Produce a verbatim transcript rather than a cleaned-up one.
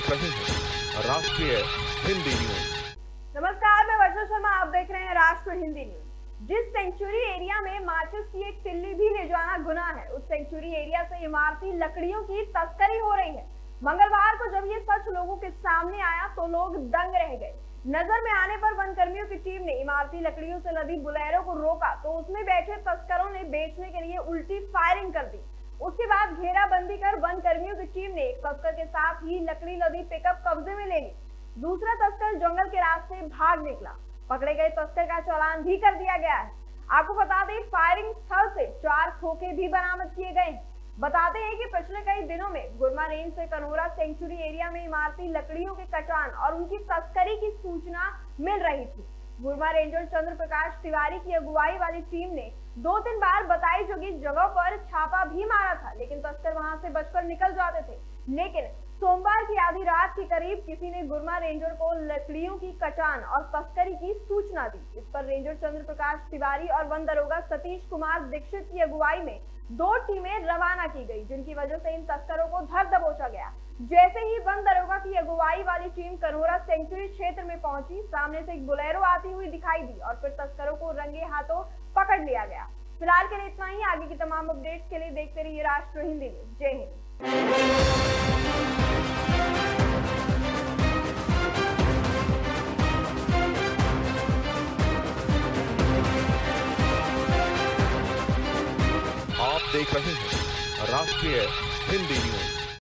देख रहे हैं राष्ट्रीय हिंदी न्यूज़। नमस्कार, मैं विजय शर्मा, आप देख रहे हैं राष्ट्रीय हिंदी न्यूज़। जिस सेंचुरी एरिया में माचिस की एक तिल्ली भी ले जाना गुनाह है, उस सेंचुरी एरिया से इमारती लकड़ियों की तस्करी हो रही है। मंगलवार को जब ये सच लोगों के सामने आया तो लोग दंग रह गए। नजर में आने पर वन कर्मियों की टीम ने इमारती लकड़ियों से लदी बोलेरो को रोका तो उसमें बैठे तस्करों ने बेचने के लिए उल्टी फायरिंग कर दी। उसके बाद घेराबंदी कर वन कर्मियों की टीम ने एक तस्कर के साथ ही लकड़ी लदी पिकअप कब्जे में ले ली। दूसरा तस्कर जंगल के रास्ते भाग निकला। पकड़े गए तस्कर का चालान भी कर दिया गया है। आपको बता दें, फायरिंग स्थल से चार खोखे भी बरामद किए गए हैं। बताते हैं कि पिछले कई दिनों में गुरमा रेंज से कनौरा सेंचुरी एरिया में इमारती लकड़ियों के कटान और उनकी तस्करी की सूचना मिल रही थी। गुरमा रेंजर चंद्र प्रकाश तिवारी की अगुवाई वाली टीम ने दो तीन बार बताई जोगी जगह पर छापा भी मारा था, लेकिन तस्कर वहां से बचकर निकल जाते थे। लेकिन सोमवार की आधी रात के करीब किसी ने गुरमा रेंजर को लकड़ियों की कटान और तस्करी की सूचना दी। इस पर रेंजर चंद्र प्रकाश तिवारी और वन दरोगा सतीश कुमार दीक्षित की अगुवाई में दो टीमें रवाना की गई, जिनकी वजह से इन तस्करों को धर दबोचा गया। जैसे ही वन दरोगा की अगुवाई वाली टीम कनौरा सेंचुरी क्षेत्र में पहुंची, सामने से एक बोलेरो आती हुई दिखाई दी और फिर तस्करों को रंगे हाथों पकड़ लिया गया। फिलहाल के लिए इतना ही। आगे की तमाम अपडेट्स के लिए देखते रहिए राष्ट्रीय हिंदी न्यूज़। जय हिंद। देख रहे हैं राष्ट्रीय हिंदी न्यूज़।